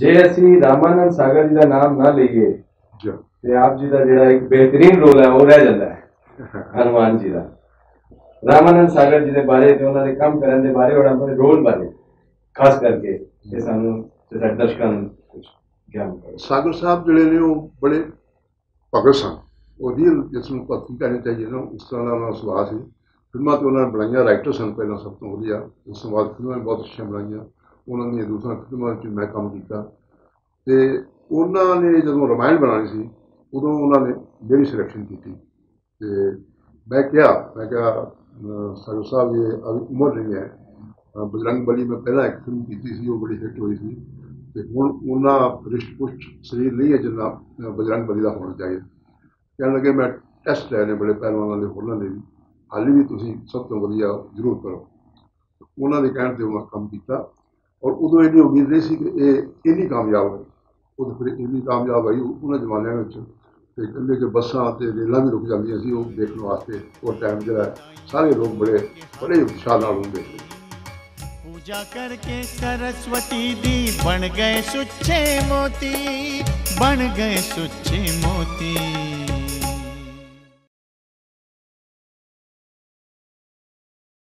जे असी रामानंद सागर जी का नाम ना लीए ते आप जी का जो एक बेहतरीन रोल है वो रह जाता है। हनुमान जी का, रामानंद सागर जी के बारे ते उन्हां दे काम करन दे बारे और अपने रोल बारे खास करके दर्शकों ज्ञान। सागर साहब जिहड़े ने वो बड़े भगत सन, वो रियल जिसमें भक्ति करनी चाहिए ना, उस तरह का उन्होंने सुभाव से फिल्मां तो उन्होंने बनाइया, राइटर सन पहला सब तो वधिया, उस तो बाद फिल्मां भी बहुत अच्छी बनाइया, उन्होंने दूसरा फिल्मों में मैं काम किया। तो उन्होंने जो रामायण बनानी सी उदों उन्होंने मेरी सिलेक्शन की। मैं क्या सागर साहब ये अभी उम्र नहीं है, बजरंग बली में पहला एक फिल्म की थी, वो बड़ी हिट हुई थी, तो हूँ उन्ना रिश्ट पुष्ट शरीर नहीं है जिन्ना बजरंग बली का होना चाहिए। कह लगे मैं टेस्ट लैने बड़े पहलवानों के होरना ने भी हाली भी तुम सब तो वधिया जरूर करो। उन्होंने कहने पर उन्हें काम किया और उदों इन्नी उम्मीद नहीं सी कि ये इन्नी कामयाब है, उदों फिर इन्नी कामयाब आई उन्होंने जमाने में। तो कहें कि बसा तो रेलों भी रुक जाती सी देखने वास्ते, और टाइम जो है सारे लोग बड़े बड़े उत्साह होंगे। पूजा करके सरस्वती दी बन गए सुच्चे मोती, बन गए सुच्चे मोती।